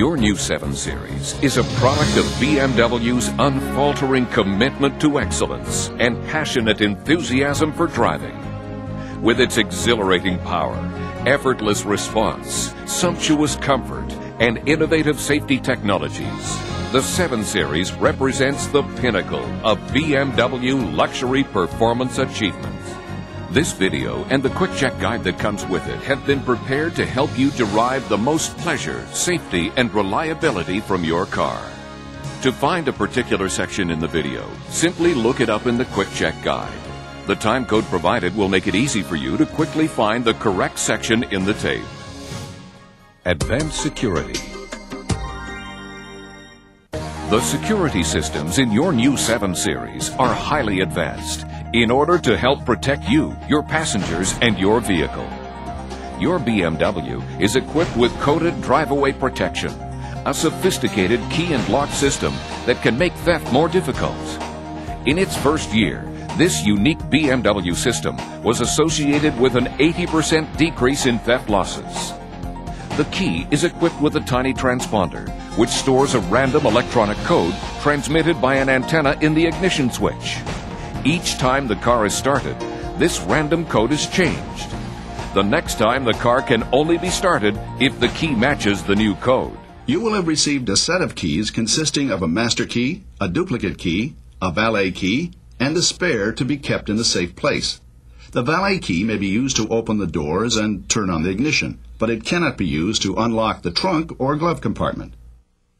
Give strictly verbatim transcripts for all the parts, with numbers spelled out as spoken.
Your new seven series is a product of B M W's unfaltering commitment to excellence and passionate enthusiasm for driving. With its exhilarating power, effortless response, sumptuous comfort, and innovative safety technologies, the seven series represents the pinnacle of B M W luxury performance achievement. This video and the quick check guide that comes with it have been prepared to help you derive the most pleasure, safety, and reliability from your car. To find a particular section in the video, simply look it up in the quick check guide. The time code provided will make it easy for you to quickly find the correct section in the tape. Advanced security. The security systems in your new seven series are highly advanced in order to help protect you, your passengers, and your vehicle. Your B M W is equipped with coated drive-away protection, a sophisticated key and lock system that can make theft more difficult. In its first year, this unique B M W system was associated with an eighty percent decrease in theft losses. The key is equipped with a tiny transponder, which stores a random electronic code transmitted by an antenna in the ignition switch. Each time the car is started, this random code is changed. The next time the car can only be started if the key matches the new code. You will have received a set of keys consisting of a master key, a duplicate key, a valet key, and a spare to be kept in a safe place. The valet key may be used to open the doors and turn on the ignition, but it cannot be used to unlock the trunk or glove compartment.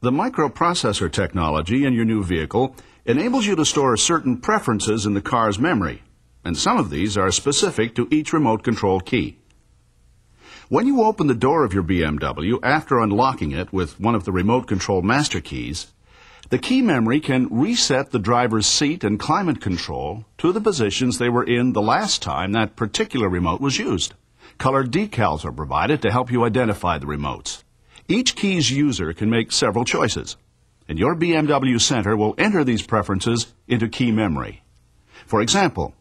The microprocessor technology in your new vehicle enables you to store certain preferences in the car's memory, and some of these are specific to each remote control key. When you open the door of your B M W after unlocking it with one of the remote control master keys, the key memory can reset the driver's seat and climate control to the positions they were in the last time that particular remote was used. Colored decals are provided to help you identify the remotes. Each key's user can make several choices, and your B M W center will enter these preferences into key memory. For example,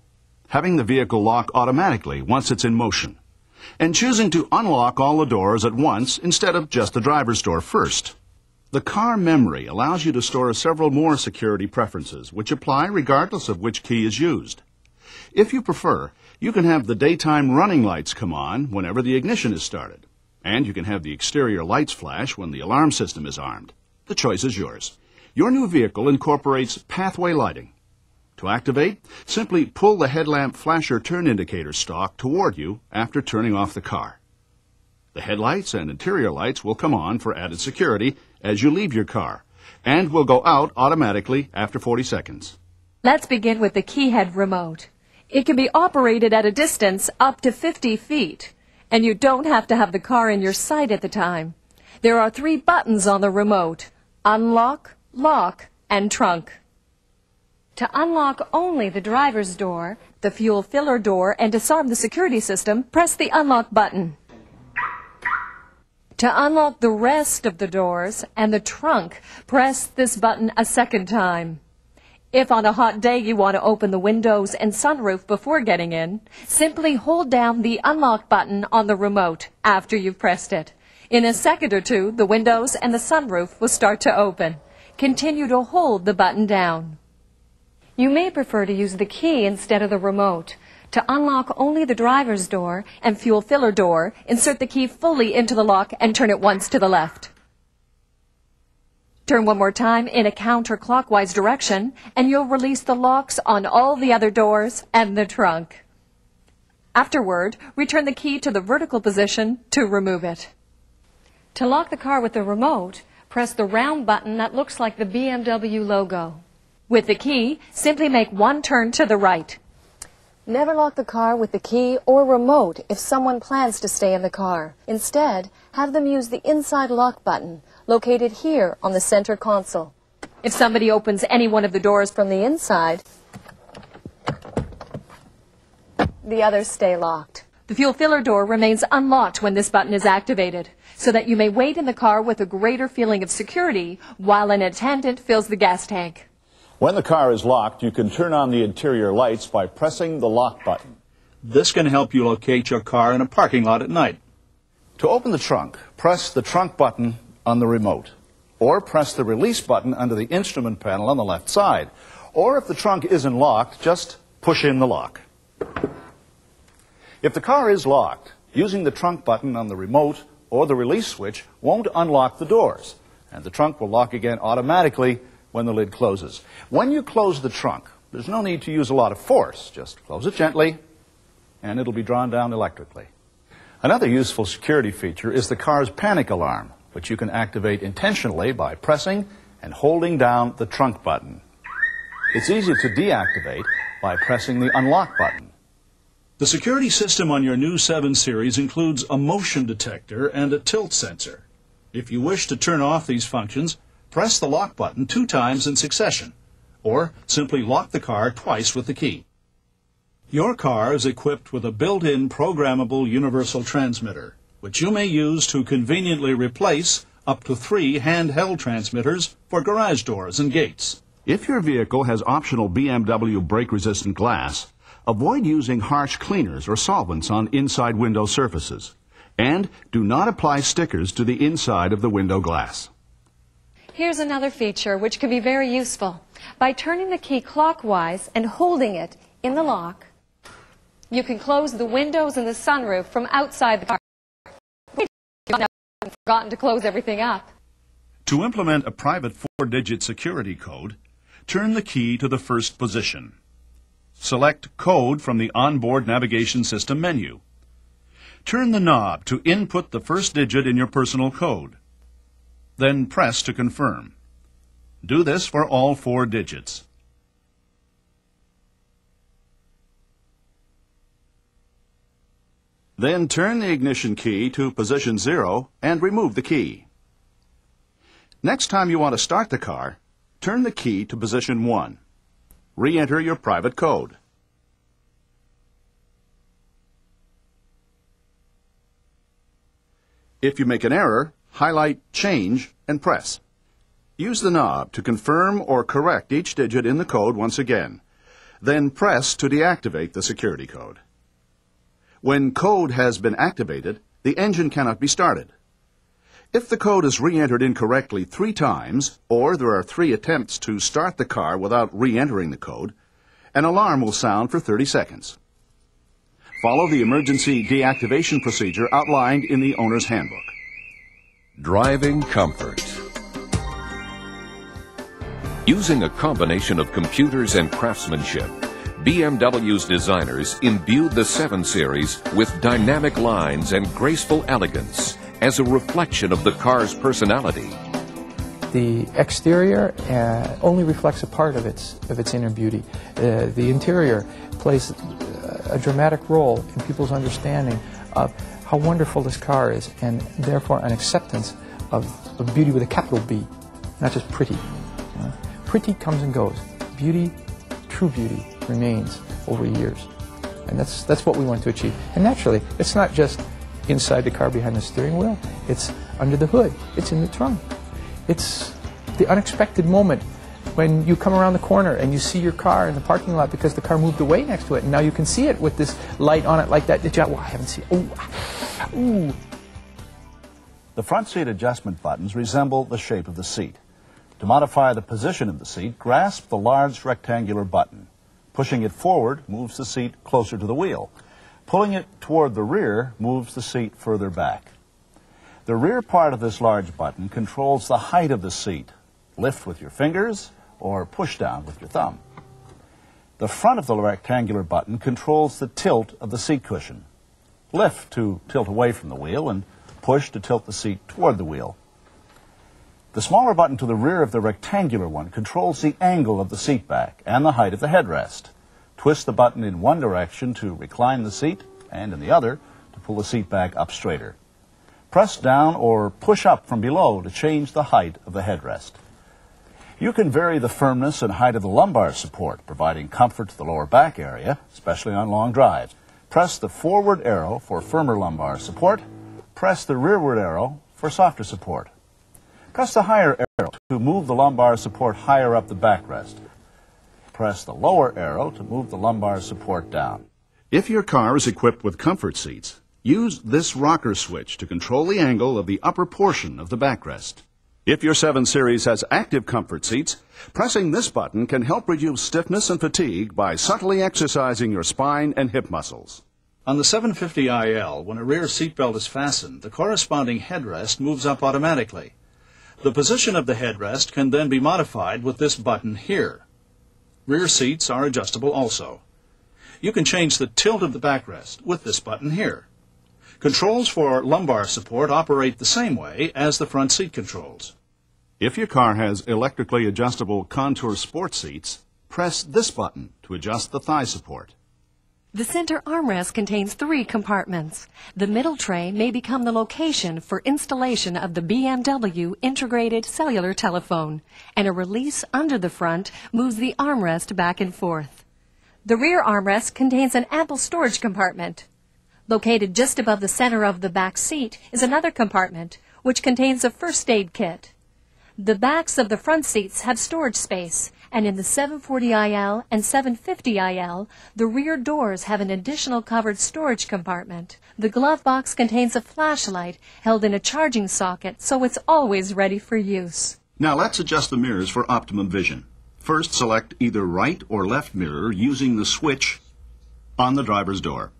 having the vehicle lock automatically once it's in motion, and choosing to unlock all the doors at once instead of just the driver's door first. The car memory allows you to store several more security preferences, which apply regardless of which key is used. If you prefer, you can have the daytime running lights come on whenever the ignition is started, and you can have the exterior lights flash when the alarm system is armed. The choice is yours. Your new vehicle incorporates pathway lighting. To activate, simply pull the headlamp flasher turn indicator stalk toward you after turning off the car. The headlights and interior lights will come on for added security as you leave your car, and will go out automatically after forty seconds. Let's begin with the keyhead remote. It can be operated at a distance up to fifty feet, and you don't have to have the car in your sight at the time. There are three buttons on the remote: unlock, lock, and trunk. To unlock only the driver's door, the fuel filler door, and disarm the security system, press the unlock button. To unlock the rest of the doors and the trunk, press this button a second time. If on a hot day you want to open the windows and sunroof before getting in, simply hold down the unlock button on the remote after you've pressed it. In a second or two, the windows and the sunroof will start to open. Continue to hold the button down. You may prefer to use the key instead of the remote. To unlock only the driver's door and fuel filler door, insert the key fully into the lock and turn it once to the left. Turn one more time in a counterclockwise direction, and you'll release the locks on all the other doors and the trunk. Afterward, return the key to the vertical position to remove it. To lock the car with the remote, press the round button that looks like the B M W logo. With the key, simply make one turn to the right. Never lock the car with the key or remote if someone plans to stay in the car. Instead, have them use the inside lock button, located here on the center console. If somebody opens any one of the doors from the inside, the others stay locked. The fuel filler door remains unlocked when this button is activated, so that you may wait in the car with a greater feeling of security while an attendant fills the gas tank. When the car is locked, you can turn on the interior lights by pressing the lock button. This can help you locate your car in a parking lot at night. To open the trunk, press the trunk button on the remote, or press the release button under the instrument panel on the left side. Or if the trunk isn't locked, just push in the lock. If the car is locked, using the trunk button on the remote or the release switch won't unlock the doors, and the trunk will lock again automatically when the lid closes. When you close the trunk, there's no need to use a lot of force. Just close it gently, and it'll be drawn down electrically. Another useful security feature is the car's panic alarm, which you can activate intentionally by pressing and holding down the trunk button. It's easy to deactivate by pressing the unlock button. The security system on your new seven series includes a motion detector and a tilt sensor. If you wish to turn off these functions, press the lock button two times in succession, or simply lock the car twice with the key. Your car is equipped with a built-in programmable universal transmitter, which you may use to conveniently replace up to three handheld transmitters for garage doors and gates. If your vehicle has optional B M W brake-resistant glass, avoid using harsh cleaners or solvents on inside window surfaces, and do not apply stickers to the inside of the window glass. Here's another feature which could be very useful. By turning the key clockwise and holding it in the lock, you can close the windows and the sunroof from outside the car. You've forgotten to close everything up. To implement a private four digit security code, turn the key to the first position. Select Code from the onboard navigation system menu. Turn the knob to input the first digit in your personal code. Then press to confirm. Do this for all four digits. Then turn the ignition key to position zero and remove the key. Next time you want to start the car, turn the key to position one. Re-enter your private code. If you make an error, highlight Change and press. Use the knob to confirm or correct each digit in the code once again. Then press to deactivate the security code. When code has been activated, the engine cannot be started. If the code is re-entered incorrectly three times, or there are three attempts to start the car without re-entering the code, an alarm will sound for thirty seconds. Follow the emergency deactivation procedure outlined in the owner's handbook. Driving comfort. Using a combination of computers and craftsmanship, B M W's designers imbued the seven series with dynamic lines and graceful elegance as a reflection of the car's personality. The exterior uh, only reflects a part of its, of its inner beauty. Uh, the interior plays a dramatic role in people's understanding of how wonderful this car is, and therefore an acceptance of, of beauty with a capital B, not just pretty. Uh, pretty comes and goes. Beauty, true beauty, remains over years. And that's, that's what we want to achieve. And naturally, it's not just inside the car behind the steering wheel, it's under the hood, it's in the trunk. It's the unexpected moment when you come around the corner and you see your car in the parking lot because the car moved away next to it, and now you can see it with this light on it like that. Did you? Well, I haven't seen it. Ooh. Ooh. The front seat adjustment buttons resemble the shape of the seat. To modify the position of the seat, grasp the large rectangular button. Pushing it forward moves the seat closer to the wheel. Pulling it toward the rear moves the seat further back. The rear part of this large button controls the height of the seat. Lift with your fingers or push down with your thumb. The front of the rectangular button controls the tilt of the seat cushion. Lift to tilt away from the wheel and push to tilt the seat toward the wheel. The smaller button to the rear of the rectangular one controls the angle of the seat back and the height of the headrest. Twist the button in one direction to recline the seat and in the other to pull the seat back up straighter. Press down or push up from below to change the height of the headrest. You can vary the firmness and height of the lumbar support, providing comfort to the lower back area, especially on long drives. Press the forward arrow for firmer lumbar support. Press the rearward arrow for softer support. Press the higher arrow to move the lumbar support higher up the backrest. Press the lower arrow to move the lumbar support down. If your car is equipped with comfort seats, Use this rocker switch to control the angle of the upper portion of the backrest. If your seven series has active comfort seats, pressing this button can help reduce stiffness and fatigue by subtly exercising your spine and hip muscles. On the seven fifty I L, when a rear seatbelt is fastened, the corresponding headrest moves up automatically. The position of the headrest can then be modified with this button here. Rear seats are adjustable also. You can change the tilt of the backrest with this button here. Controls for lumbar support operate the same way as the front seat controls. If your car has electrically adjustable contour sport seats, press this button to adjust the thigh support. The center armrest contains three compartments. The middle tray may become the location for installation of the B M W integrated cellular telephone, and a release under the front moves the armrest back and forth. The rear armrest contains an ample storage compartment. Located just above the center of the back seat is another compartment, which contains a first aid kit. The backs of the front seats have storage space, and in the seven forty I L and seven fifty I L, the rear doors have an additional covered storage compartment. The glove box contains a flashlight held in a charging socket, so it's always ready for use. Now let's adjust the mirrors for optimum vision. First, select either right or left mirror using the switch on the driver's door.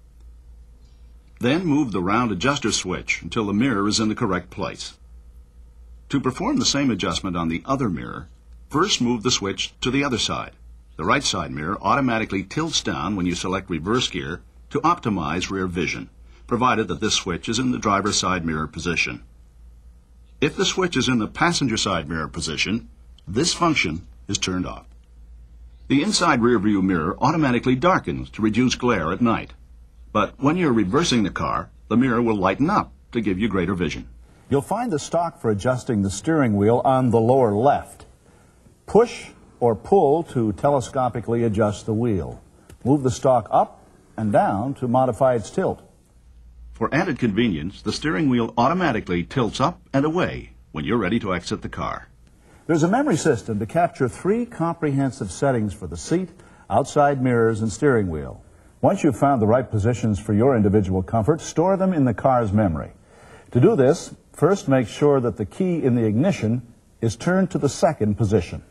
Then move the round adjuster switch until the mirror is in the correct place. To perform the same adjustment on the other mirror, first move the switch to the other side. The right side mirror automatically tilts down when you select reverse gear to optimize rear vision, provided that this switch is in the driver's side mirror position. If the switch is in the passenger side mirror position, this function is turned off. The inside rearview mirror automatically darkens to reduce glare at night. But when you're reversing the car, the mirror will lighten up to give you greater vision. You'll find the stock for adjusting the steering wheel on the lower left. Push or pull to telescopically adjust the wheel. Move the stock up and down to modify its tilt. For added convenience, the steering wheel automatically tilts up and away when you're ready to exit the car. There's a memory system to capture three comprehensive settings for the seat, outside mirrors, and steering wheel. Once you've found the right positions for your individual comfort, store them in the car's memory. To do this, first make sure that the key in the ignition is turned to the second position.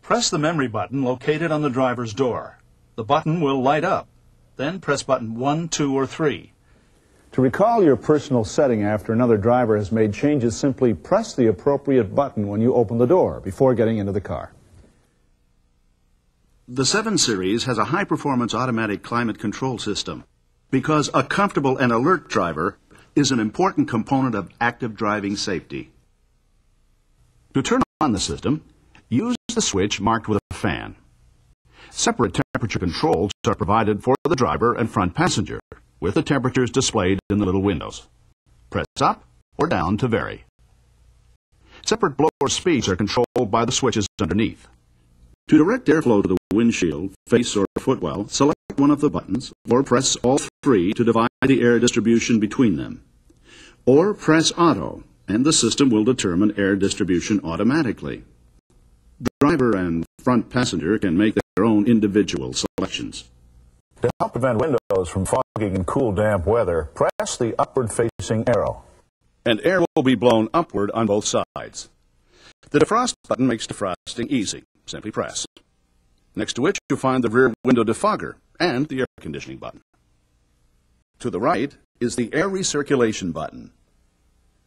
Press the memory button located on the driver's door. The button will light up. Then press button one, two, or three. To recall your personal setting after another driver has made changes, simply press the appropriate button when you open the door before getting into the car. The seven series has a high-performance automatic climate control system because a comfortable and alert driver is an important component of active driving safety. To turn on the system, use the switch marked with a fan. Separate temperature controls are provided for the driver and front passenger, with the temperatures displayed in the little windows. Press up or down to vary. Separate blower speeds are controlled by the switches underneath. To direct airflow to the windshield, face, or footwell, select one of the buttons or press all three to divide the air distribution between them. Or press auto and the system will determine air distribution automatically. The driver and front passenger can make their own individual selections. To help prevent windows from fogging in cool, damp weather, press the upward-facing arrow. And air will be blown upward on both sides. The defrost button makes defrosting easy. Simply press. Next to which you'll find the rear window defogger and the air conditioning button. To the right is the air recirculation button.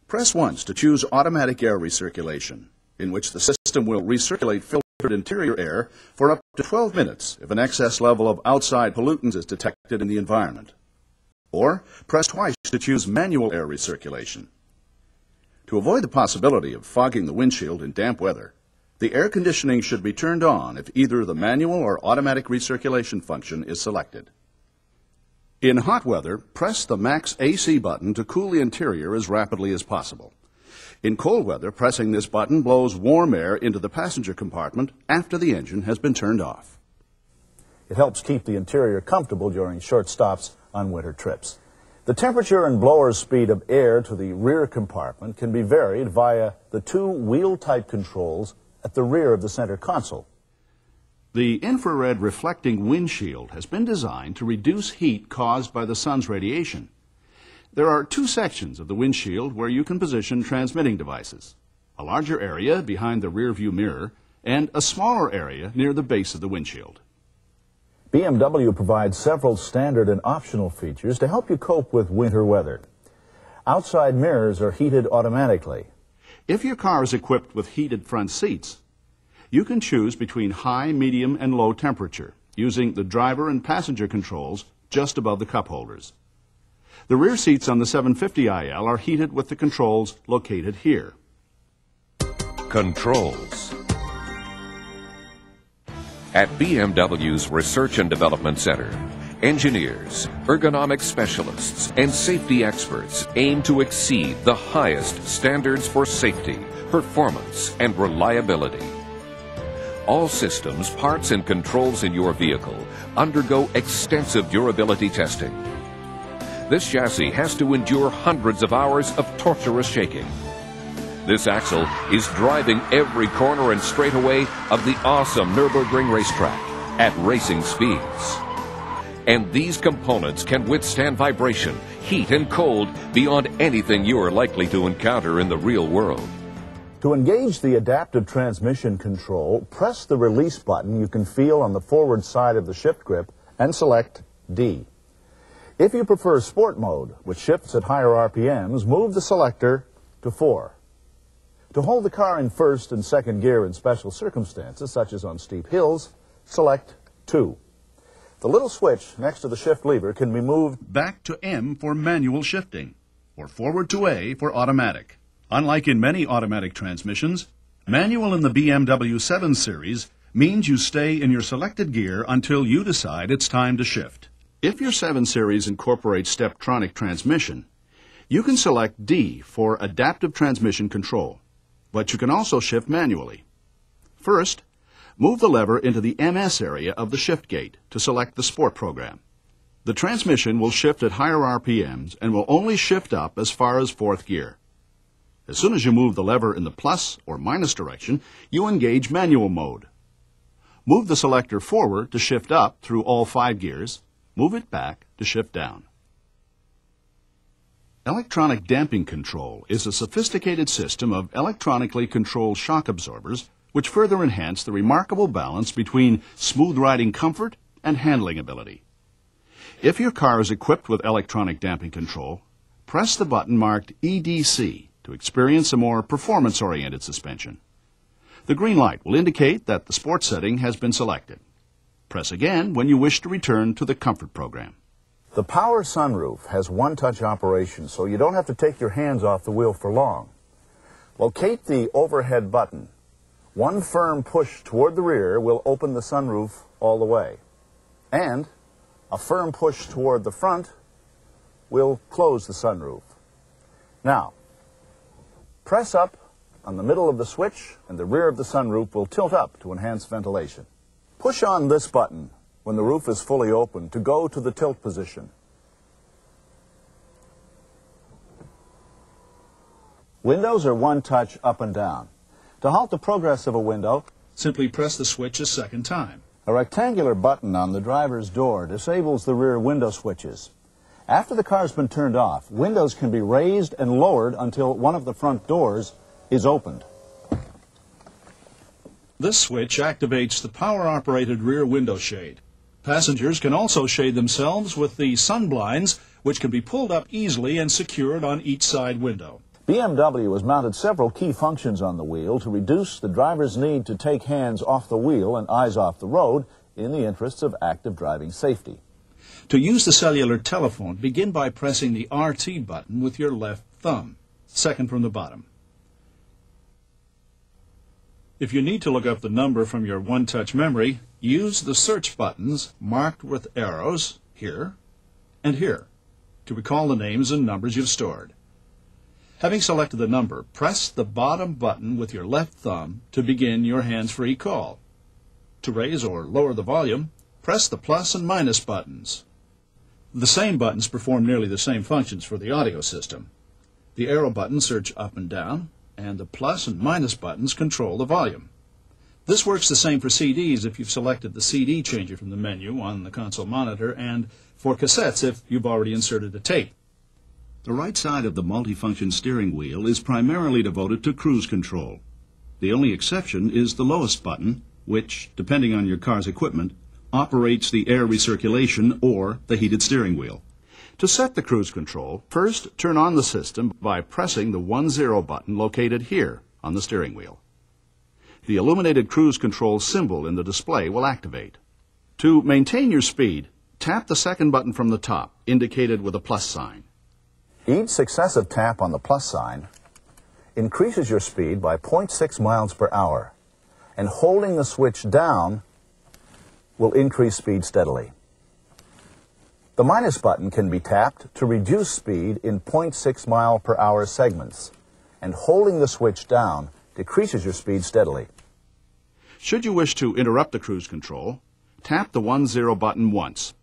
Press once to choose automatic air recirculation, in which the system will recirculate filtered interior air for up to twelve minutes if an excess level of outside pollutants is detected in the environment. Or press twice to choose manual air recirculation. To avoid the possibility of fogging the windshield in damp weather, the air conditioning should be turned on if either the manual or automatic recirculation function is selected. In hot weather, press the max A C button to cool the interior as rapidly as possible. In cold weather, pressing this button blows warm air into the passenger compartment after the engine has been turned off. It helps keep the interior comfortable during short stops on winter trips. The temperature and blower speed of air to the rear compartment can be varied via the two wheel-type controls at the rear of the center console. The infrared reflecting windshield has been designed to reduce heat caused by the sun's radiation. There are two sections of the windshield where you can position transmitting devices: a larger area behind the rearview mirror and a smaller area near the base of the windshield. B M W provides several standard and optional features to help you cope with winter weather. Outside mirrors are heated automatically. If your car is equipped with heated front seats, you can choose between high, medium, and low temperature using the driver and passenger controls just above the cup holders. The rear seats on the seven fifty I L are heated with the controls located here. Controls. At B M W's Research and Development Center, engineers, ergonomic specialists, and safety experts aim to exceed the highest standards for safety, performance, and reliability. All systems, parts, and controls in your vehicle undergo extensive durability testing. This chassis has to endure hundreds of hours of torturous shaking. This axle is driving every corner and straightaway of the awesome Nürburgring racetrack at racing speeds. And these components can withstand vibration, heat, and cold beyond anything you are likely to encounter in the real world. To engage the adaptive transmission control, press the release button you can feel on the forward side of the shift grip and select D. If you prefer sport mode, which shifts at higher R P Ms, move the selector to four. To hold the car in first and second gear in special circumstances, such as on steep hills, select two. The little switch next to the shift lever can be moved back to M for manual shifting, or forward to A for automatic. Unlike in many automatic transmissions, manual in the B M W seven series means you stay in your selected gear until you decide it's time to shift. If your seven series incorporates Steptronic transmission, you can select D for adaptive transmission control. But you can also shift manually. First, move the lever into the M S area of the shift gate to select the sport program. The transmission will shift at higher R P Ms and will only shift up as far as fourth gear. As soon as you move the lever in the plus or minus direction, you engage manual mode. Move the selector forward to shift up through all five gears. Move it back to shift down. Electronic damping control is a sophisticated system of electronically controlled shock absorbers which further enhance the remarkable balance between smooth riding comfort and handling ability. If your car is equipped with electronic damping control, press the button marked E D C to experience a more performance-oriented suspension. The green light will indicate that the sport setting has been selected. Press again when you wish to return to the comfort program. The power sunroof has one-touch operation, so you don't have to take your hands off the wheel for long. Locate the overhead button. One firm push toward the rear will open the sunroof all the way. And a firm push toward the front will close the sunroof. Now, press up on the middle of the switch, and the rear of the sunroof will tilt up to enhance ventilation. Push on this button when the roof is fully open to go to the tilt position. Windows are one touch up and down. To halt the progress of a window, simply press the switch a second time. A rectangular button on the driver's door disables the rear window switches. After the car's been turned off, windows can be raised and lowered until one of the front doors is opened. This switch activates the power-operated rear window shade. Passengers can also shade themselves with the sun blinds, which can be pulled up easily and secured on each side window. B M W has mounted several key functions on the wheel to reduce the driver's need to take hands off the wheel and eyes off the road in the interests of active driving safety. To use the cellular telephone, begin by pressing the R T button with your left thumb, second from the bottom. If you need to look up the number from your one-touch memory, use the search buttons marked with arrows here and here to recall the names and numbers you've stored. Having selected the number, press the bottom button with your left thumb to begin your hands-free call. To raise or lower the volume, press the plus and minus buttons. The same buttons perform nearly the same functions for the audio system. The arrow button search up and down, and the plus and minus buttons control the volume. This works the same for C Ds if you've selected the C D changer from the menu on the console monitor, and for cassettes if you've already inserted a tape. The right side of the multifunction steering wheel is primarily devoted to cruise control. The only exception is the lowest button, which, depending on your car's equipment, operates the air recirculation or the heated steering wheel. To set the cruise control, first turn on the system by pressing the one zero button located here on the steering wheel. The illuminated cruise control symbol in the display will activate. To maintain your speed, tap the second button from the top, indicated with a plus sign. Each successive tap on the plus sign increases your speed by zero point six miles per hour, and holding the switch down will increase speed steadily. The minus button can be tapped to reduce speed in zero point six mile per hour segments, and holding the switch down decreases your speed steadily. Should you wish to interrupt the cruise control, tap the one zero button once.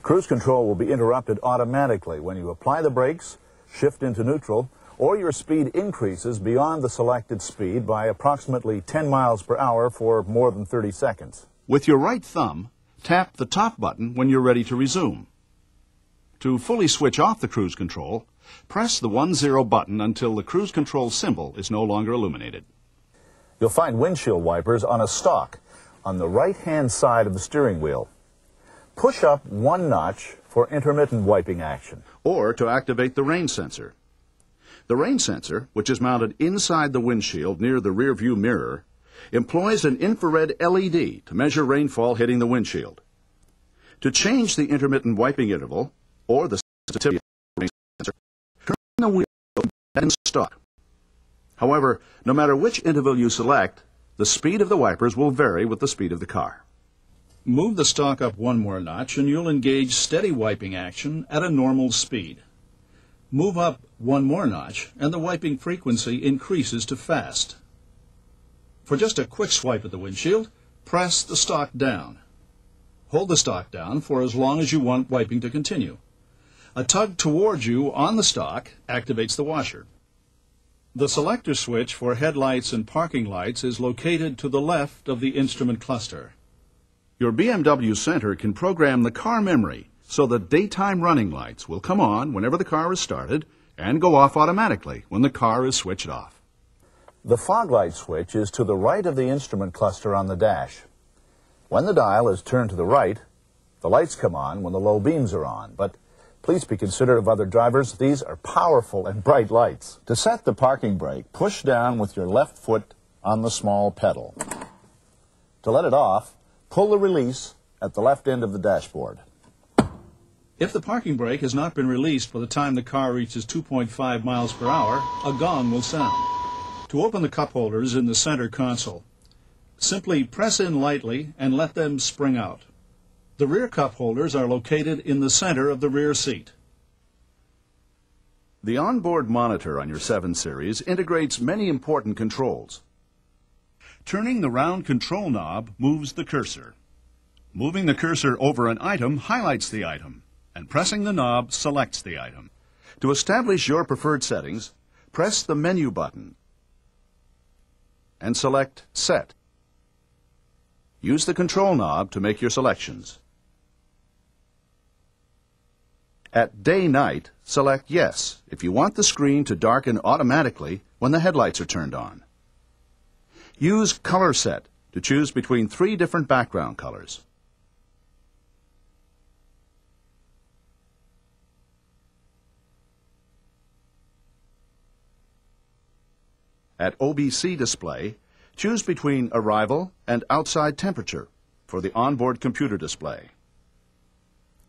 Cruise control will be interrupted automatically when you apply the brakes, shift into neutral, or your speed increases beyond the selected speed by approximately ten miles per hour for more than thirty seconds. With your right thumb, tap the top button when you're ready to resume. To fully switch off the cruise control, press the one zero button until the cruise control symbol is no longer illuminated. You'll find windshield wipers on a stalk on the right-hand side of the steering wheel. Push up one notch for intermittent wiping action, or to activate the rain sensor. The rain sensor, which is mounted inside the windshield near the rearview mirror, employs an infrared L E D to measure rainfall hitting the windshield. To change the intermittent wiping interval or the sensitivity of the rain sensor, turn the wheel and stop. However, no matter which interval you select, the speed of the wipers will vary with the speed of the car. Move the stalk up one more notch and you'll engage steady wiping action at a normal speed. Move up one more notch and the wiping frequency increases to fast. For just a quick swipe at the windshield, press the stalk down. Hold the stalk down for as long as you want wiping to continue. A tug towards you on the stalk activates the washer. The selector switch for headlights and parking lights is located to the left of the instrument cluster. Your B M W center can program the car memory so that daytime running lights will come on whenever the car is started and go off automatically when the car is switched off. The fog light switch is to the right of the instrument cluster on the dash. When the dial is turned to the right, the lights come on when the low beams are on, but please be considerate of other drivers. These are powerful and bright lights. To set the parking brake, push down with your left foot on the small pedal. To let it off, pull the release at the left end of the dashboard. If the parking brake has not been released by the time the car reaches two point five miles per hour, a gong will sound. To open the cup holders in the center console, simply press in lightly and let them spring out. The rear cup holders are located in the center of the rear seat. The onboard monitor on your seven series integrates many important controls. Turning the round control knob moves the cursor. Moving the cursor over an item highlights the item, and pressing the knob selects the item. To establish your preferred settings, press the menu button and select Set. Use the control knob to make your selections. At Day/Night, select Yes if you want the screen to darken automatically when the headlights are turned on. Use Color Set to choose between three different background colors. At O B C Display, choose between Arrival and Outside Temperature for the onboard computer display.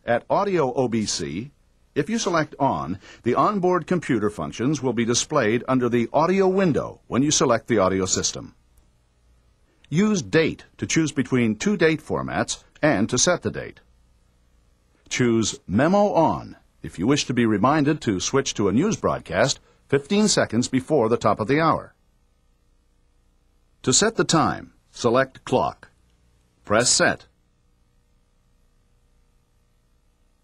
At Audio O B C, if you select On, the onboard computer functions will be displayed under the Audio window when you select the audio system. Use Date to choose between two date formats and to set the date. Choose Memo On if you wish to be reminded to switch to a news broadcast fifteen seconds before the top of the hour. To set the time, select Clock. Press Set.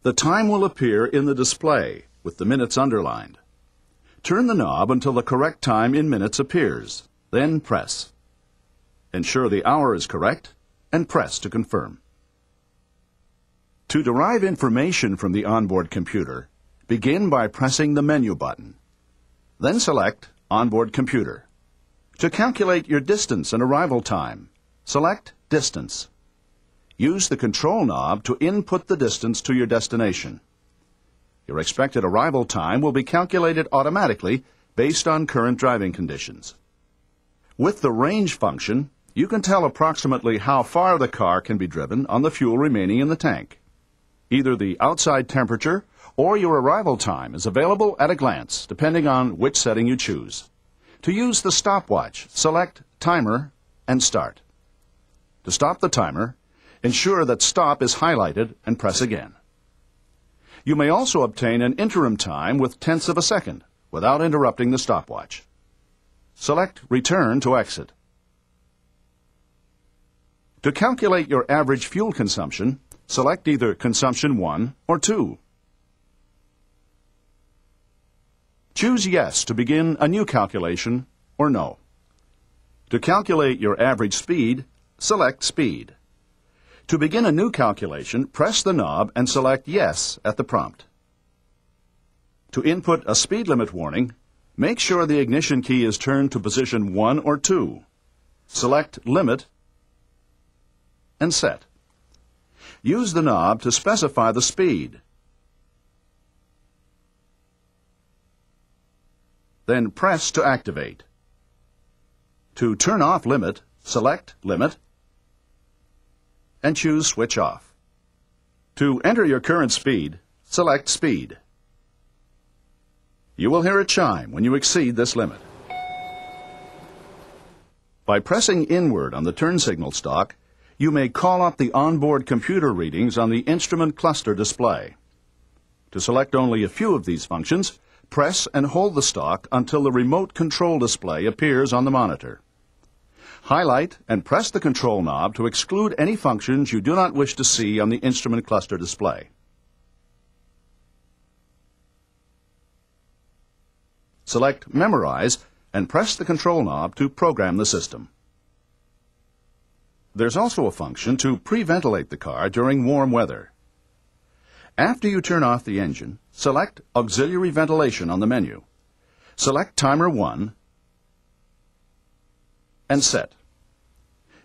The time will appear in the display with the minutes underlined. Turn the knob until the correct time in minutes appears, then press. Ensure the hour is correct and press to confirm. To derive information from the onboard computer, Begin by pressing the menu button. Then select Onboard Computer. To calculate your distance and arrival time, select Distance. Use the control knob to input the distance to your destination. Your expected arrival time will be calculated automatically based on current driving conditions. With the range function, you can tell approximately how far the car can be driven on the fuel remaining in the tank. Either the outside temperature or your arrival time is available at a glance, depending on which setting you choose. To use the stopwatch, select Timer and Start. To stop the timer, ensure that Stop is highlighted and press again. You may also obtain an interim time with tenths of a second without interrupting the stopwatch. Select Return to exit. To calculate your average fuel consumption, select either Consumption one or two. Choose Yes to begin a new calculation or No. To calculate your average speed, select Speed. To begin a new calculation, press the knob and select Yes at the prompt. To input a speed limit warning, make sure the ignition key is turned to position one or two. Select Limit and Set. Use the knob to specify the speed. Then press to activate. To turn off Limit, select Limit and choose Switch Off. To enter your current speed, select Speed. You will hear a chime when you exceed this limit. By pressing inward on the turn signal stalk, you may call up the onboard computer readings on the instrument cluster display. To select only a few of these functions, press and hold the stalk until the remote control display appears on the monitor. Highlight and press the control knob to exclude any functions you do not wish to see on the instrument cluster display. Select Memorize and press the control knob to program the system. There's also a function to pre-ventilate the car during warm weather. After you turn off the engine, select Auxiliary Ventilation on the menu. Select Timer one and Set.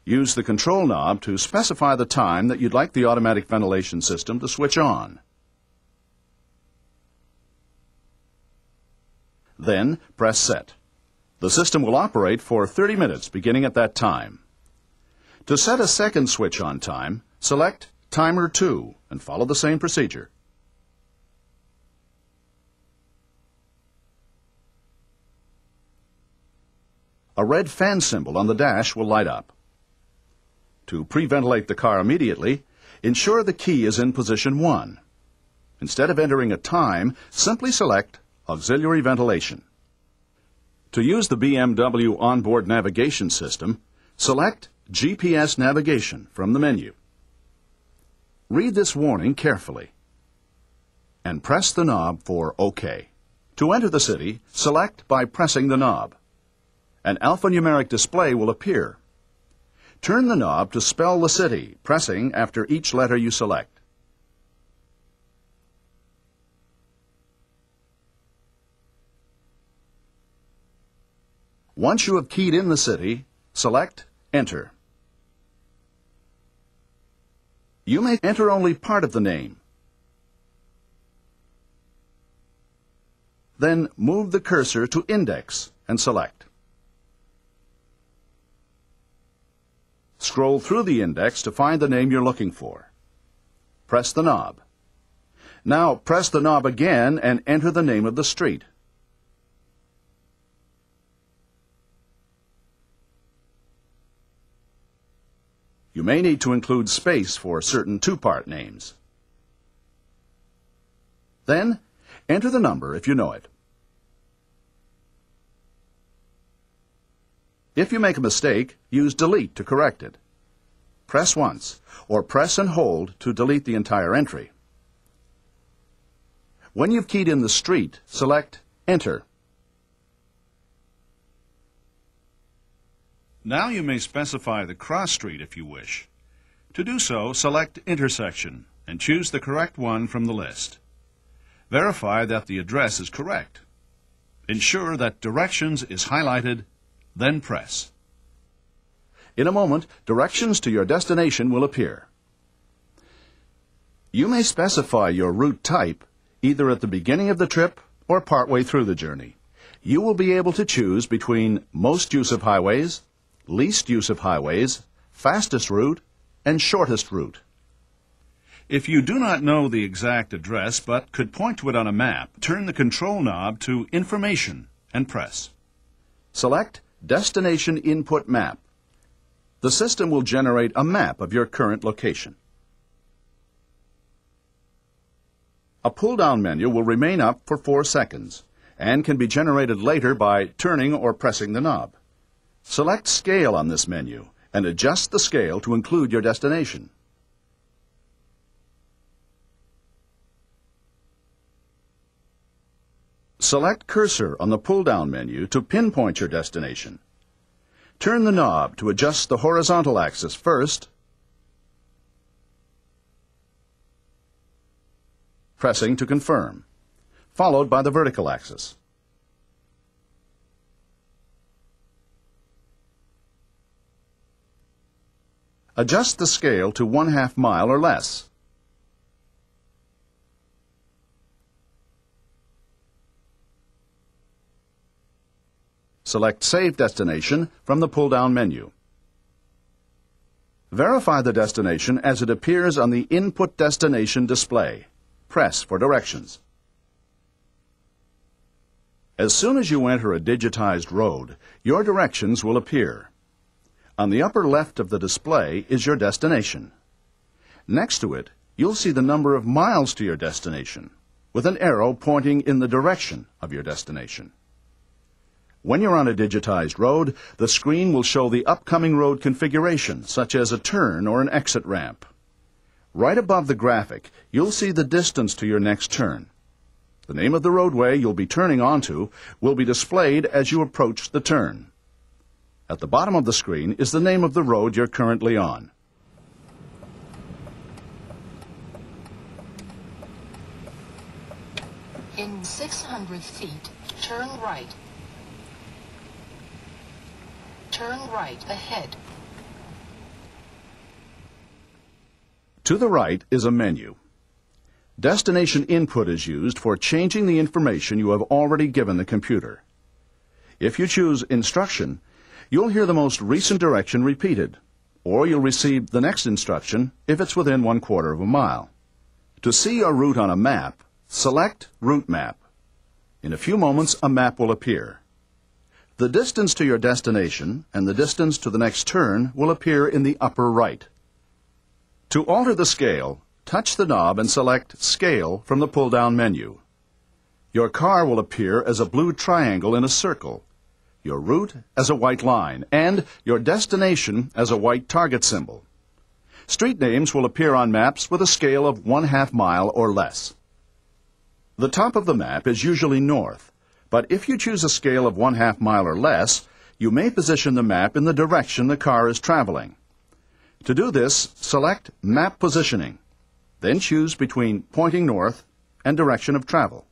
Use the control knob to specify the time that you'd like the automatic ventilation system to switch on. Then press Set. The system will operate for thirty minutes beginning at that time. To set a second switch on time, select Timer two and follow the same procedure. A red fan symbol on the dash will light up. To pre-ventilate the car immediately, ensure the key is in position one. Instead of entering a time, simply select Auxiliary Ventilation. To use the B M W onboard navigation system, select G P S Navigation from the menu. Read this warning carefully and press the knob for OK. To enter the city, select by pressing the knob. An alphanumeric display will appear. Turn the knob to spell the city, pressing after each letter you select. Once you have keyed in the city, select Enter. You may enter only part of the name. Then move the cursor to Index and select. Scroll through the index to find the name you're looking for. Press the knob. Now press the knob again and enter the name of the street. You may need to include space for certain two-part names. Then, enter the number if you know it. If you make a mistake, use Delete to correct it. Press once, or press and hold to delete the entire entry. When you've keyed in the street, select Enter. Now you may specify the cross street if you wish. To do so, select Intersection and choose the correct one from the list. Verify that the address is correct. Ensure that Directions is highlighted, then press. In a moment, directions to your destination will appear. You may specify your route type either at the beginning of the trip or partway through the journey. You will be able to choose between most use of highways, least use of highways, fastest route, and shortest route. If you do not know the exact address but could point to it on a map, turn the control knob to Information and press. Select Destination Input Map. The system will generate a map of your current location. A pull-down menu will remain up for four seconds and can be generated later by turning or pressing the knob. Select Scale on this menu and adjust the scale to include your destination. Select Cursor on the pull-down menu to pinpoint your destination. Turn the knob to adjust the horizontal axis first, pressing to confirm, followed by the vertical axis. Adjust the scale to one half mile or less. Select Save Destination from the pull-down menu. Verify the destination as it appears on the Input Destination display. Press for directions. As soon as you enter a digitized road, your directions will appear. On the upper left of the display is your destination. Next to it, you'll see the number of miles to your destination, with an arrow pointing in the direction of your destination. When you're on a digitized road, the screen will show the upcoming road configuration, such as a turn or an exit ramp. Right above the graphic, you'll see the distance to your next turn. The name of the roadway you'll be turning onto will be displayed as you approach the turn. At the bottom of the screen is the name of the road you're currently on. In six hundred feet, turn right. Turn right ahead. To the right is a menu. Destination input is used for changing the information you have already given the computer. If you choose Instruction, you'll hear the most recent direction repeated, or you'll receive the next instruction if it's within one quarter of a mile. To see a route on a map, select Route Map. In a few moments, a map will appear. The distance to your destination and the distance to the next turn will appear in the upper right. To alter the scale, touch the knob and select Scale from the pull-down menu. Your car will appear as a blue triangle in a circle, your route as a white line, and your destination as a white target symbol. Street names will appear on maps with a scale of one half mile or less. The top of the map is usually north, but if you choose a scale of one half mile or less, you may position the map in the direction the car is traveling. To do this, select Map Positioning, then choose between Pointing North and Direction of Travel.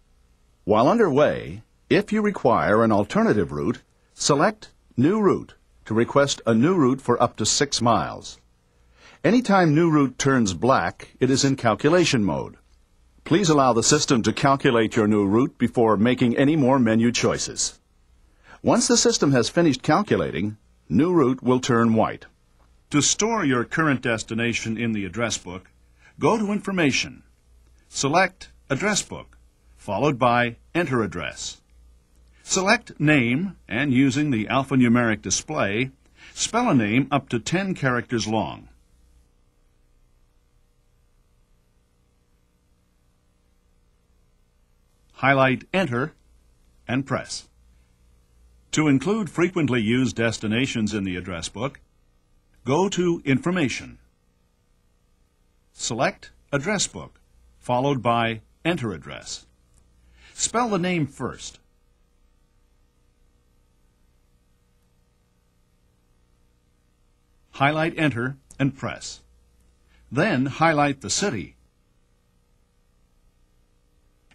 While underway, if you require an alternative route, select New Route to request a new route for up to six miles. Anytime New Route turns black, it is in calculation mode. Please allow the system to calculate your new route before making any more menu choices. Once the system has finished calculating, New Route will turn white. To store your current destination in the address book, go to Information, select Address Book, followed by Enter Address. Select Name, and using the alphanumeric display, spell a name up to ten characters long. Highlight Enter and press. To include frequently used destinations in the address book, go to Information. Select Address Book, followed by Enter Address. Spell the name first. Highlight Enter and press. Then highlight the city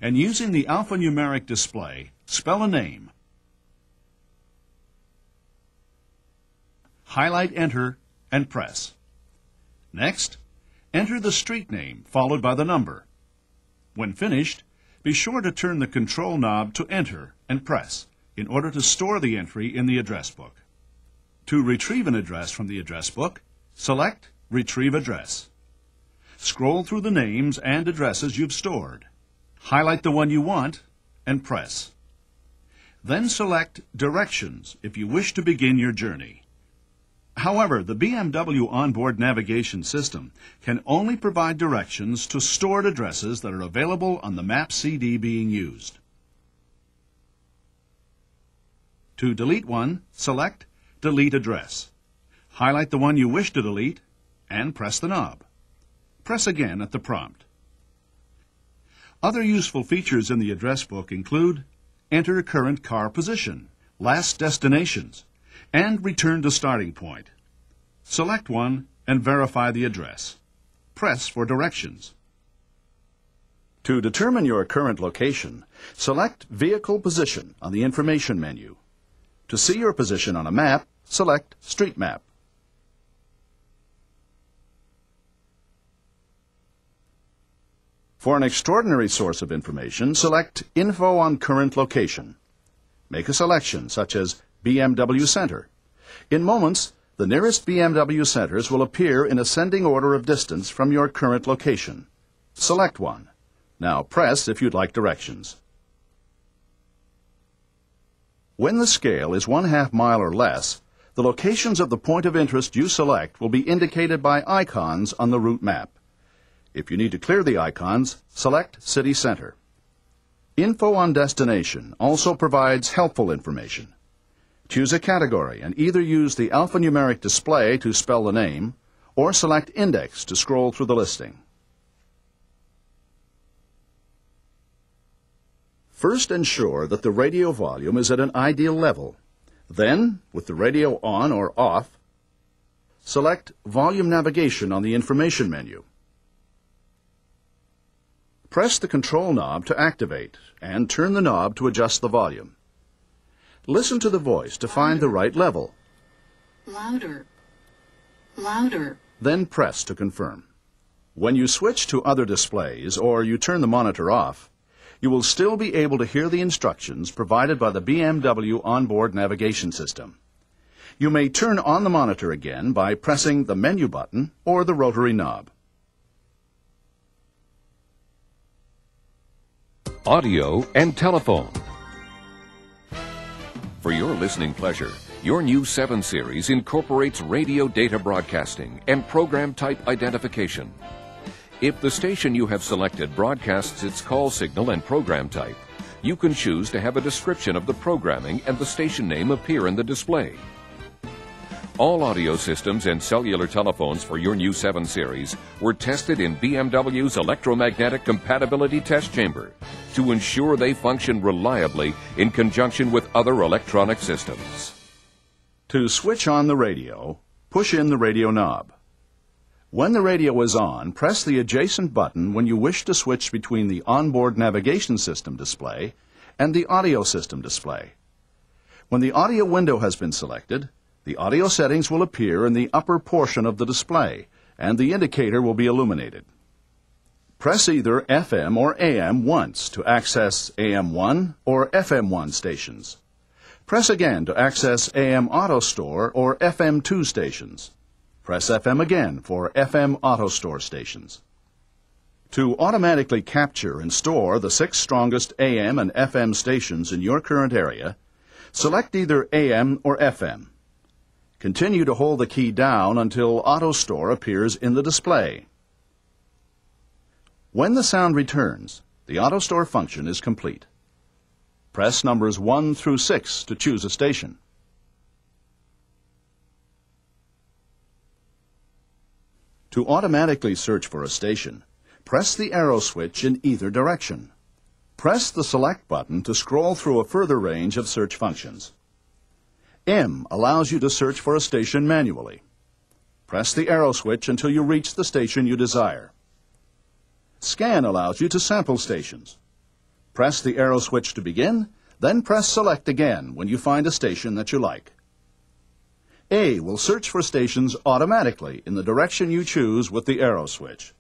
and using the alphanumeric display, spell a name. Highlight Enter and press. Next, enter the street name followed by the number. When finished, be sure to turn the control knob to Enter and press in order to store the entry in the address book. To retrieve an address from the address book, select Retrieve Address. Scroll through the names and addresses you've stored. Highlight the one you want and press. Then select Directions if you wish to begin your journey. However, the B M W onboard navigation system can only provide directions to stored addresses that are available on the map C D being used. To delete one, select Delete Address. Highlight the one you wish to delete and press the knob. Press again at the prompt. Other useful features in the address book include Enter Current Car Position, Last Destinations, and return to starting point. Select one and verify the address. Press for directions. To determine your current location, select Vehicle Position on the information menu. To see your position on a map, select Street Map. For an extraordinary source of information, select Info on Current Location. Make a selection such as B M W Center. In moments, the nearest B M W centers will appear in ascending order of distance from your current location. Select one. Now press if you'd like directions. When the scale is one half mile or less, the locations of the point of interest you select will be indicated by icons on the route map. If you need to clear the icons, select City Center. Info on Destination also provides helpful information. Choose a category and either use the alphanumeric display to spell the name or select Index to scroll through the listing. First, ensure that the radio volume is at an ideal level. Then, with the radio on or off, select Volume Navigation on the information menu. Press the control knob to activate and turn the knob to adjust the volume. Listen to the voice to find the right level. Louder. Louder. Then press to confirm. When you switch to other displays or you turn the monitor off, you will still be able to hear the instructions provided by the B M W onboard navigation system. You may turn on the monitor again by pressing the menu button or the rotary knob. Audio and telephone. For your listening pleasure, your new seven Series incorporates radio data broadcasting and program type identification. If the station you have selected broadcasts its call signal and program type, you can choose to have a description of the programming and the station name appear in the display. All audio systems and cellular telephones for your new seven Series were tested in B M W's electromagnetic compatibility test chamber to ensure they function reliably in conjunction with other electronic systems. To switch on the radio, push in the radio knob. When the radio is on, press the adjacent button when you wish to switch between the onboard navigation system display and the audio system display. When the audio window has been selected, the audio settings will appear in the upper portion of the display, and the indicator will be illuminated. Press either F M or A M once to access A M one or F M one stations. Press again to access A M Auto Store or F M two stations. Press F M again for F M Auto Store stations. To automatically capture and store the six strongest A M and F M stations in your current area, select either A M or F M. Continue to hold the key down until Auto Store appears in the display. When the sound returns, the Auto Store function is complete. Press numbers one through six to choose a station. To automatically search for a station, press the arrow switch in either direction. Press the Select button to scroll through a further range of search functions. M allows you to search for a station manually. Press the arrow switch until you reach the station you desire. Scan allows you to sample stations. Press the arrow switch to begin, then press select again when you find a station that you like. A will search for stations automatically in the direction you choose with the arrow switch.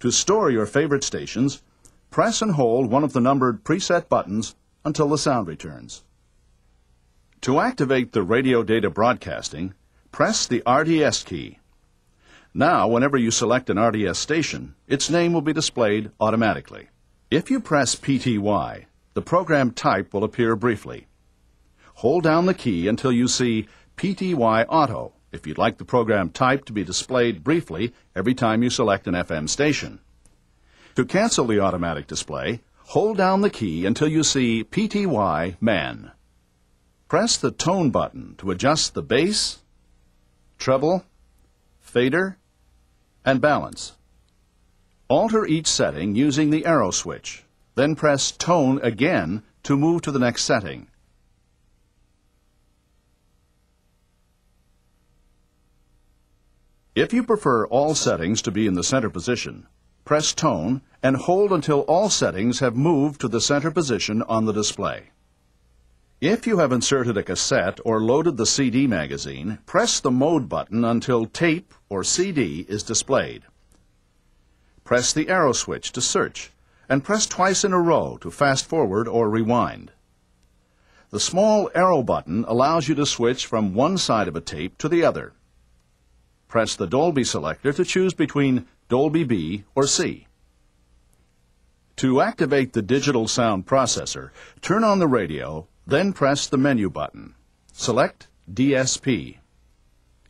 To store your favorite stations, press and hold one of the numbered preset buttons until the sound returns. To activate the radio data broadcasting, press the R D S key. Now, whenever you select an R D S station, its name will be displayed automatically. If you press P T Y, the program type will appear briefly. Hold down the key until you see P T Y Auto if you'd like the program type to be displayed briefly every time you select an F M station. To cancel the automatic display, hold down the key until you see P T Y Man. Press the tone button to adjust the bass, treble, fader, and balance. Alter each setting using the arrow switch, then press Tone again to move to the next setting. If you prefer all settings to be in the center position, press Tone and hold until all settings have moved to the center position on the display. If you have inserted a cassette or loaded the C D magazine, press the Mode button until Tape or C D is displayed. Press the arrow switch to search, and press twice in a row to fast forward or rewind. The small arrow button allows you to switch from one side of a tape to the other. Press the Dolby selector to choose between Dolby B or C. To activate the digital sound processor, turn on the radio, then press the menu button. Select D S P.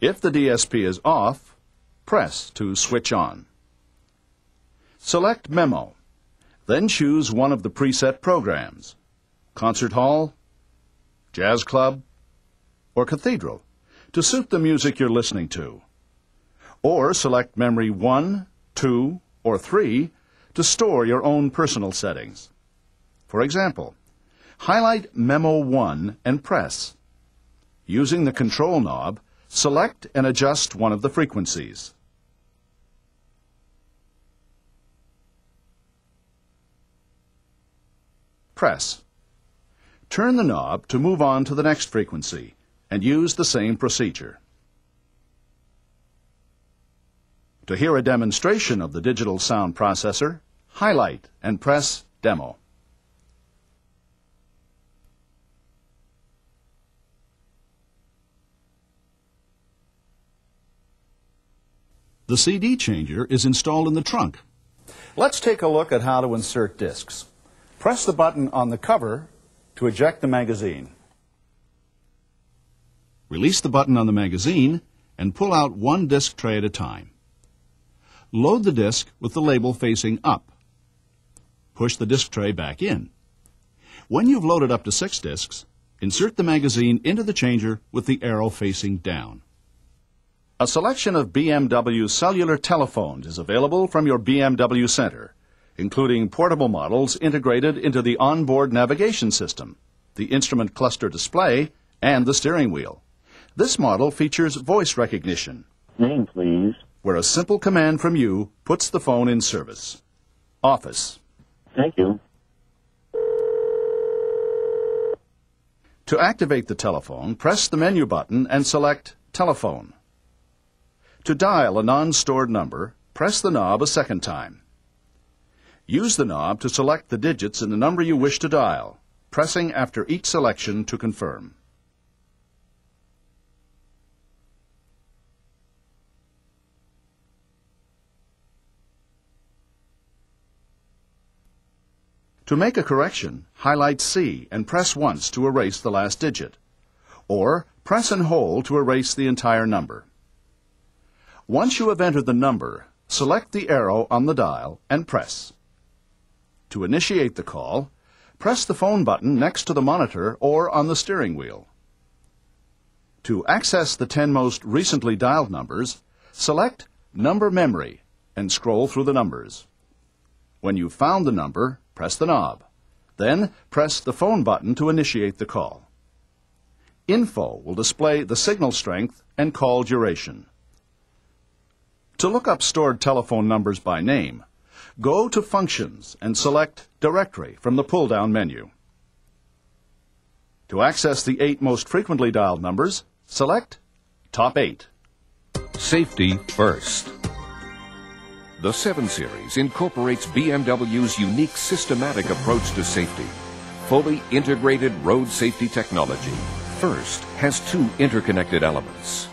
If the D S P is off, press to switch on. Select Memo, then choose one of the preset programs, Concert Hall, Jazz Club, or Cathedral, to suit the music you're listening to. Or select Memory one, two, or three to store your own personal settings. For example, highlight Memo one and press. Using the control knob, select and adjust one of the frequencies. Press. Turn the knob to move on to the next frequency and use the same procedure. To hear a demonstration of the digital sound processor, highlight and press Demo. The C D changer is installed in the trunk. Let's take a look at how to insert discs. Press the button on the cover to eject the magazine. Release the button on the magazine and pull out one disc tray at a time. Load the disc with the label facing up. Push the disc tray back in. When you've loaded up to six discs, insert the magazine into the changer with the arrow facing down. A selection of B M W cellular telephones is available from your B M W center, including portable models integrated into the onboard navigation system, the instrument cluster display, and the steering wheel. This model features voice recognition. Name, please. Where a simple command from you puts the phone in service. Office. Thank you. To activate the telephone, press the menu button and select Telephone. To dial a non-stored number, press the knob a second time. Use the knob to select the digits in the number you wish to dial, pressing after each selection to confirm. To make a correction, highlight C and press once to erase the last digit, or press and hold to erase the entire number. Once you have entered the number, select the arrow on the dial and press. To initiate the call, press the phone button next to the monitor or on the steering wheel. To access the ten most recently dialed numbers, select Number Memory and scroll through the numbers. When you've found the number, press the knob. Then press the phone button to initiate the call. Info will display the signal strength and call duration. To look up stored telephone numbers by name, go to Functions and select Directory from the pull-down menu. To access the eight most frequently dialed numbers, select Top eight. Safety first. The seven series incorporates B M W's unique systematic approach to safety. Fully integrated road safety technology, FIRST has two interconnected elements.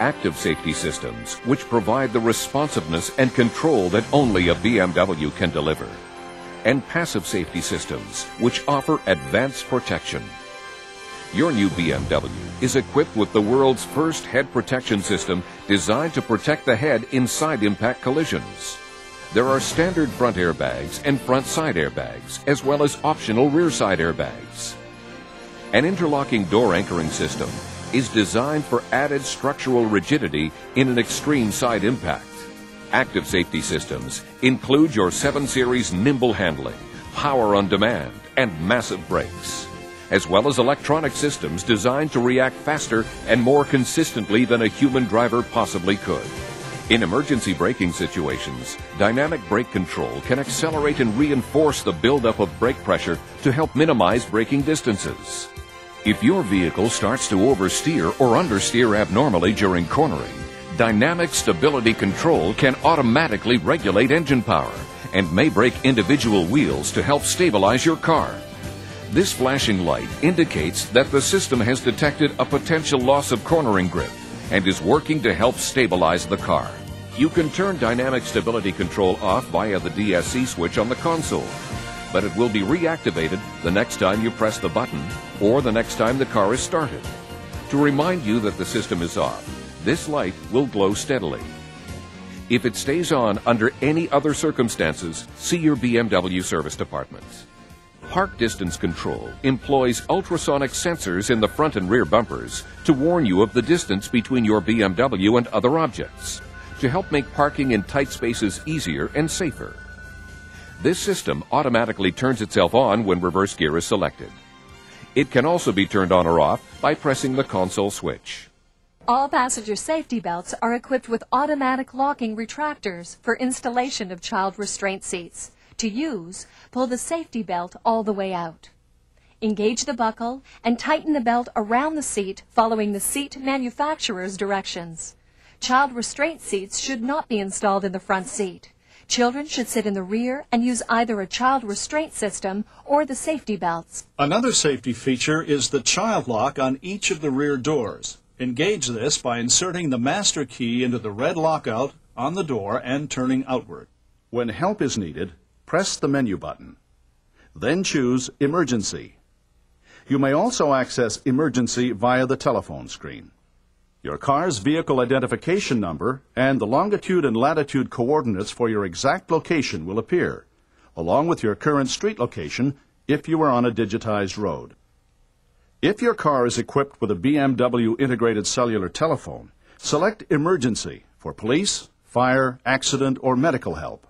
Active safety systems, which provide the responsiveness and control that only a B M W can deliver. And passive safety systems, which offer advanced protection. Your new B M W is equipped with the world's first head protection system designed to protect the head inside impact collisions. There are standard front airbags and front side airbags, as well as optional rear side airbags. An interlocking door anchoring system is designed for added structural rigidity in an extreme side impact. Active safety systems include your seven series nimble handling, power on demand, and massive brakes, as well as electronic systems designed to react faster and more consistently than a human driver possibly could. In emergency braking situations, dynamic brake control can accelerate and reinforce the buildup of brake pressure to help minimize braking distances. If your vehicle starts to oversteer or understeer abnormally during cornering, dynamic stability control can automatically regulate engine power and may brake individual wheels to help stabilize your car. This flashing light indicates that the system has detected a potential loss of cornering grip and is working to help stabilize the car. You can turn dynamic stability control off via the D S C switch on the console, but it will be reactivated the next time you press the button or the next time the car is started. To remind you that the system is off, this light will glow steadily. If it stays on under any other circumstances, see your B M W service department. Park distance control employs ultrasonic sensors in the front and rear bumpers to warn you of the distance between your B M W and other objects to help make parking in tight spaces easier and safer. This system automatically turns itself on when reverse gear is selected. It can also be turned on or off by pressing the console switch. All passenger safety belts are equipped with automatic locking retractors for installation of child restraint seats. To use, pull the safety belt all the way out. Engage the buckle and tighten the belt around the seat following the seat manufacturer's directions. Child restraint seats should not be installed in the front seat. Children should sit in the rear and use either a child restraint system or the safety belts. Another safety feature is the child lock on each of the rear doors. Engage this by inserting the master key into the red lockout on the door and turning outward. When help is needed, press the menu button, then choose Emergency. You may also access Emergency via the telephone screen. Your car's vehicle identification number and the longitude and latitude coordinates for your exact location will appear, along with your current street location if you are on a digitized road. If your car is equipped with a B M W integrated cellular telephone, select Emergency for police, fire, accident, or medical help,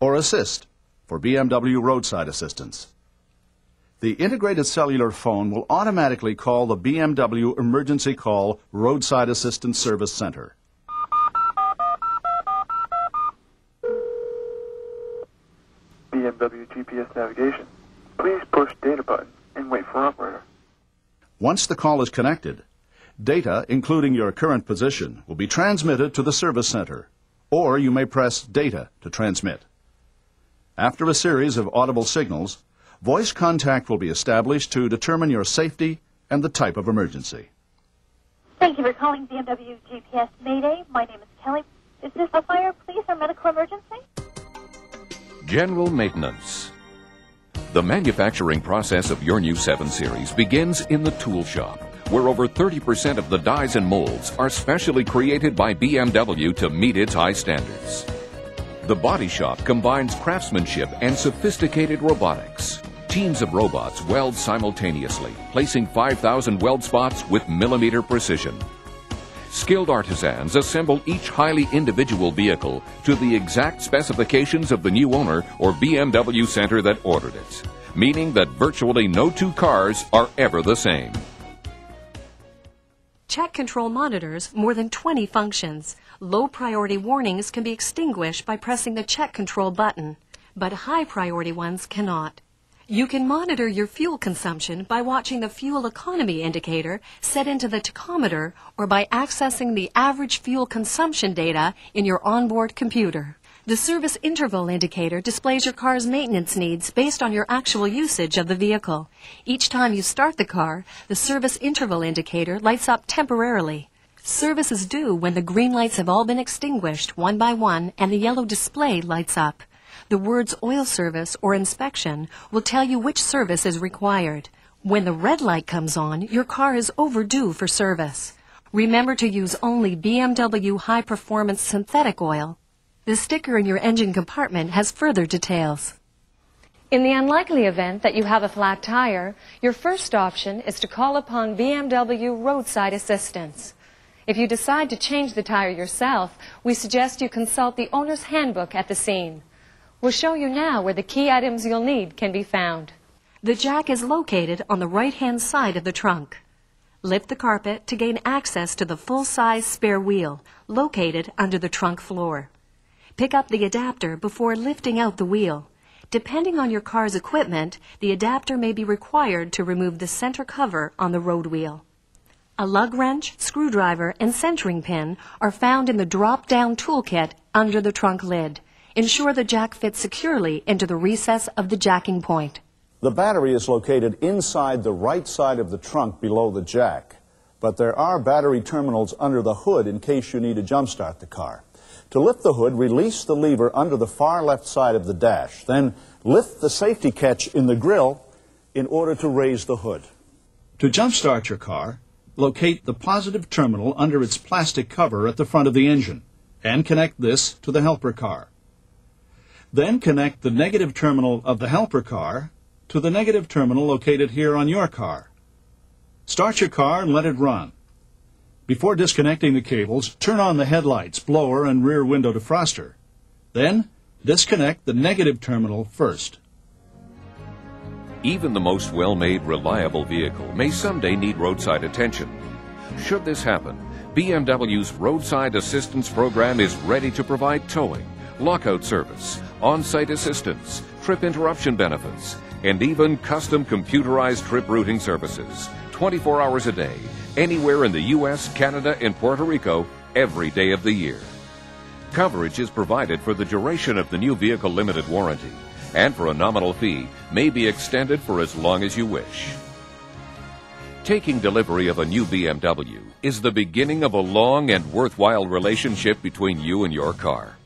or Assist for B M W roadside assistance. The integrated cellular phone will automatically call the B M W Emergency Call Roadside Assistance Service Center. B M W G P S navigation. Please push data button and wait for operator. Once the call is connected, data, including your current position, will be transmitted to the service center, or you may press Data to transmit. After a series of audible signals, voice contact will be established to determine your safety and the type of emergency. Thank you for calling B M W G P S Mayday. My name is Kelly. Is this a fire, police, or medical emergency? General maintenance. The manufacturing process of your new seven series begins in the tool shop, where over thirty percent of the dies and molds are specially created by B M W to meet its high standards. The body shop combines craftsmanship and sophisticated robotics. Teams of robots weld simultaneously, placing five thousand weld spots with millimeter precision. Skilled artisans assemble each highly individual vehicle to the exact specifications of the new owner or B M W center that ordered it, meaning that virtually no two cars are ever the same. Check Control monitors more than twenty functions, Low-priority warnings can be extinguished by pressing the check control button, but high-priority ones cannot. You can monitor your fuel consumption by watching the fuel economy indicator set into the tachometer or by accessing the average fuel consumption data in your onboard computer. The service interval indicator displays your car's maintenance needs based on your actual usage of the vehicle. Each time you start the car, the service interval indicator lights up temporarily. Service is due when the green lights have all been extinguished one by one and the yellow display lights up. The words oil service or inspection will tell you which service is required. When the red light comes on, your car is overdue for service. Remember to use only B M W high-performance synthetic oil. The sticker in your engine compartment has further details. In the unlikely event that you have a flat tire, your first option is to call upon B M W roadside assistance. If you decide to change the tire yourself, we suggest you consult the owner's handbook at the scene. We'll show you now where the key items you'll need can be found. The jack is located on the right-hand side of the trunk. Lift the carpet to gain access to the full-size spare wheel, located under the trunk floor. Pick up the adapter before lifting out the wheel. Depending on your car's equipment, the adapter may be required to remove the center cover on the road wheel. A lug wrench, screwdriver, and centering pin are found in the drop-down toolkit under the trunk lid. Ensure the jack fits securely into the recess of the jacking point. The battery is located inside the right side of the trunk below the jack, but there are battery terminals under the hood in case you need to jumpstart the car. To lift the hood, release the lever under the far left side of the dash, then lift the safety catch in the grille in order to raise the hood. To jumpstart your car, locate the positive terminal under its plastic cover at the front of the engine and connect this to the helper car. Then connect the negative terminal of the helper car to the negative terminal located here on your car. Start your car and let it run. Before disconnecting the cables, turn on the headlights, blower, and rear window defroster. Then, disconnect the negative terminal first. Even the most well-made, reliable vehicle may someday need roadside attention. Should this happen, B M W's Roadside Assistance Program is ready to provide towing, lockout service, on-site assistance, trip interruption benefits, and even custom computerized trip routing services, twenty-four hours a day, anywhere in the U S, Canada, and Puerto Rico, every day of the year. Coverage is provided for the duration of the new vehicle limited warranty, and for a nominal fee, may be extended for as long as you wish. Taking delivery of a new B M W is the beginning of a long and worthwhile relationship between you and your car.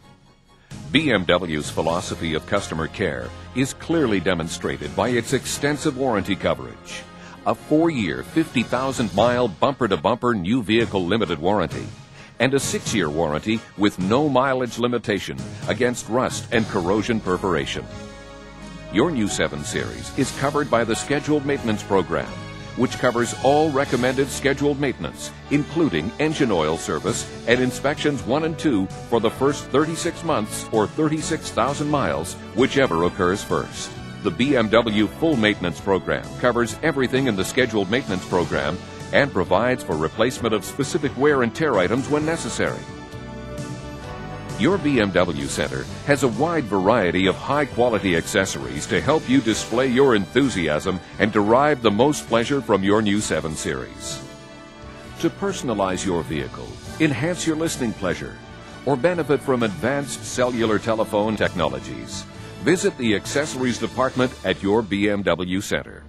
B M W's philosophy of customer care is clearly demonstrated by its extensive warranty coverage. A four-year, fifty thousand mile bumper-to-bumper new vehicle limited warranty, and a six-year warranty with no mileage limitation against rust and corrosion perforation. Your new seven series is covered by the Scheduled Maintenance Program, which covers all recommended scheduled maintenance, including engine oil service and inspections one and two for the first thirty-six months or thirty-six thousand miles, whichever occurs first. The B M W Full Maintenance Program covers everything in the Scheduled Maintenance Program and provides for replacement of specific wear and tear items when necessary. Your B M W Center has a wide variety of high-quality accessories to help you display your enthusiasm and derive the most pleasure from your new seven series. To personalize your vehicle, enhance your listening pleasure, or benefit from advanced cellular telephone technologies, visit the accessories department at your B M W Center.